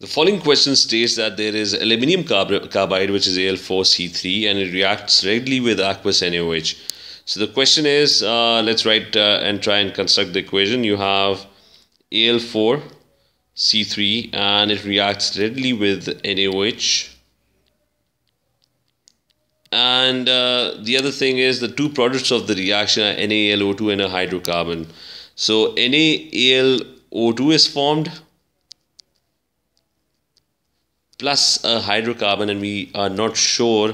The following question states that there is aluminum carbide, which is Al4C3, and it reacts readily with aqueous NaOH. So the question is, let's write and try and construct the equation. You have Al4C3 and it reacts readily with NaOH. And the other thing is the two products of the reaction are NaAlO2 and a hydrocarbon. So NaAlO2 is formed plus a hydrocarbon, and we are not sure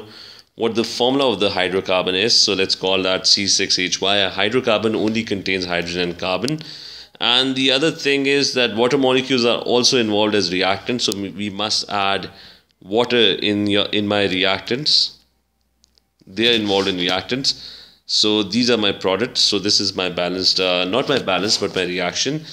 what the formula of the hydrocarbon is. So let's call that C6HY. A hydrocarbon only contains hydrogen and carbon. And the other thing is that water molecules are also involved as reactants. So we must add water in my reactants. They are involved in reactants. So these are my products. So this is my balanced, not my balance, but my reaction.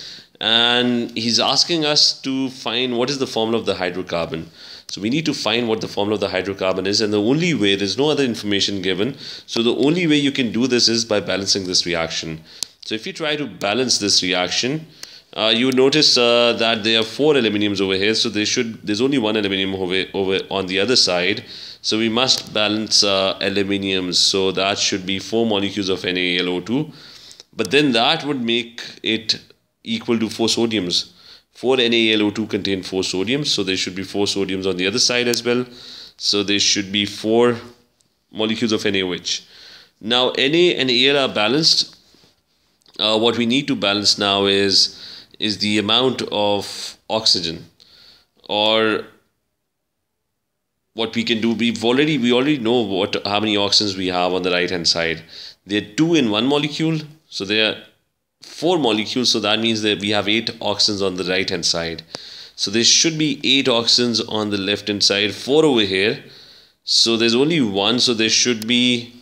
And he's asking us to find what is the formula of the hydrocarbon. So we need to find what the formula of the hydrocarbon is, and the only way, there's no other information given, so the only way you can do this is by balancing this reaction. So if you try to balance this reaction, you would notice that there are four aluminiums over here, so there's only one aluminium over on the other side. So we must balance aluminiums, so that should be 4 molecules of NaAlO2, but then that would make it equal to 4 sodiums. 4 NaAlO2 contain 4 sodiums, so there should be 4 sodiums on the other side as well. So there should be 4 molecules of NaOH. Now Na and Al are balanced. What we need to balance now is the amount of oxygen, or what we can do. We already know how many oxygens we have on the right hand side. There are 2 in one molecule, so they are 4 molecules, so that means that we have 8 oxygens on the right hand side. So there should be 8 oxygens on the left hand side, 4 over here, so there's only 1, so there should be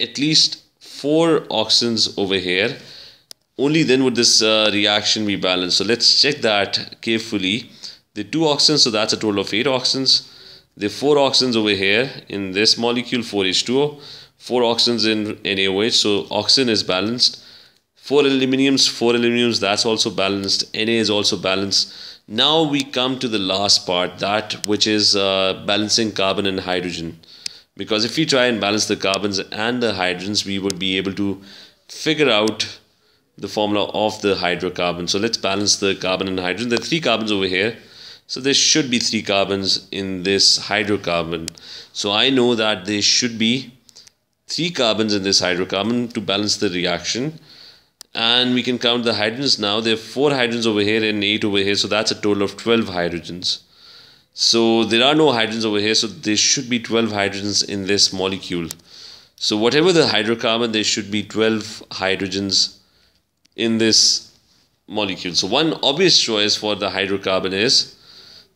at least 4 oxygens over here. Only then would this reaction be balanced. So let's check that carefully. The 2 oxygens, so that's a total of 8 oxygens. There are 4 oxygens over here in this molecule, 4H2O, 4 oxygens in NaOH, so oxygen is balanced. 4 aluminiums, that's also balanced. Na is also balanced. Now we come to the last part, that which is balancing carbon and hydrogen. Because if we try and balance the carbons and the hydrogens, we would be able to figure out the formula of the hydrocarbon. So let's balance the carbon and hydrogen. There are 3 carbons over here. So there should be 3 carbons in this hydrocarbon. So I know that there should be 3 carbons in this hydrocarbon to balance the reaction. And we can count the hydrogens now. There are 4 hydrogens over here and 8 over here, so that's a total of 12 hydrogens. So there are no hydrogens over here, so there should be 12 hydrogens in this molecule. So whatever the hydrocarbon, there should be 12 hydrogens in this molecule. So one obvious choice for the hydrocarbon is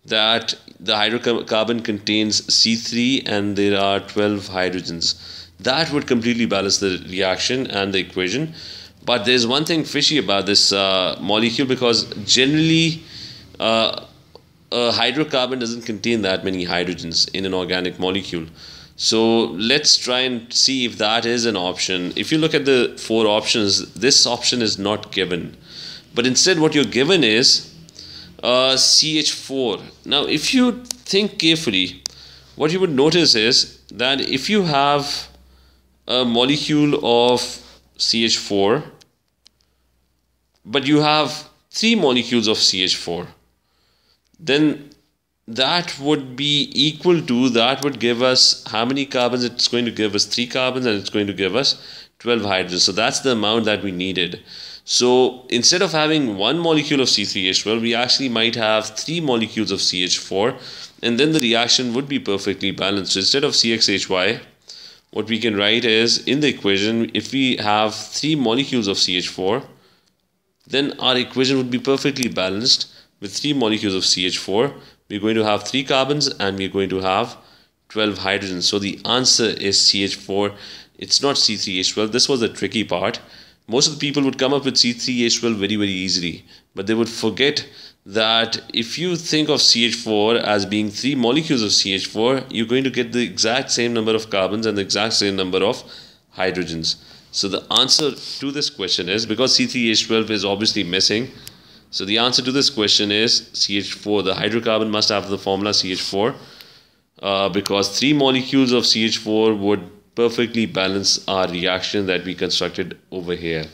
that the hydrocarbon contains C3 and there are 12 hydrogens. That would completely balance the reaction and the equation. But there's one thing fishy about this molecule, because generally a hydrocarbon doesn't contain that many hydrogens in an organic molecule. So let's try and see if that is an option. If you look at the 4 options, this option is not given. But instead what you're given is CH4. Now if you think carefully, what you would notice is that if you have a molecule of CH4, but you have 3 molecules of CH4, then that would be equal to, that would give us how many carbons? It's going to give us 3 carbons and it's going to give us 12 hydrogens. So that's the amount that we needed. So instead of having 1 molecule of C3H12, we actually might have 3 molecules of CH4, and then the reaction would be perfectly balanced. So instead of CXHY, what we can write is, in the equation, if we have 3 molecules of CH4, then our equation would be perfectly balanced with 3 molecules of CH4. We're going to have 3 carbons and we're going to have 12 hydrogens. So the answer is CH4. It's not C3H12. This was the tricky part. Most of the people would come up with C3H12 very, very easily, but they would forget that if you think of CH4 as being 3 molecules of CH4, you're going to get the exact same number of carbons and the exact same number of hydrogens. So the answer to this question is, because C3H12 is obviously missing, So the answer to this question is CH4. The hydrocarbon must have the formula CH4 because 3 molecules of CH4 would perfectly balance our reaction that we constructed over here.